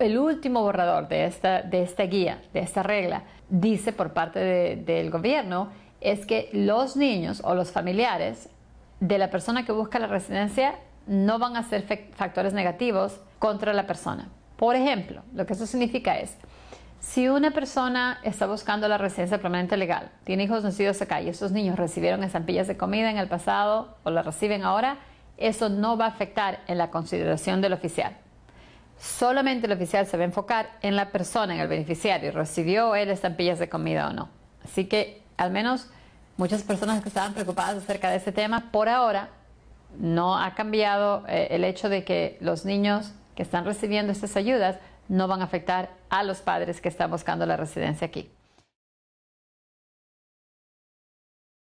el último borrador de esta guía, de esta regla, dice por parte del gobierno es que los niños o los familiares de la persona que busca la residencia no van a ser factores negativos contra la persona. Por ejemplo, lo que eso significa es, si una persona está buscando la residencia permanente legal, tiene hijos nacidos acá y esos niños recibieron estampillas de comida en el pasado o la reciben ahora, eso no va a afectar en la consideración del oficial. Solamente el oficial se va a enfocar en la persona, en el beneficiario, recibió él estampillas de comida o no. Así que al menos muchas personas que estaban preocupadas acerca de ese tema, por ahora no ha cambiado el hecho de que los niños que están recibiendo estas ayudas no van a afectar a los padres que están buscando la residencia aquí.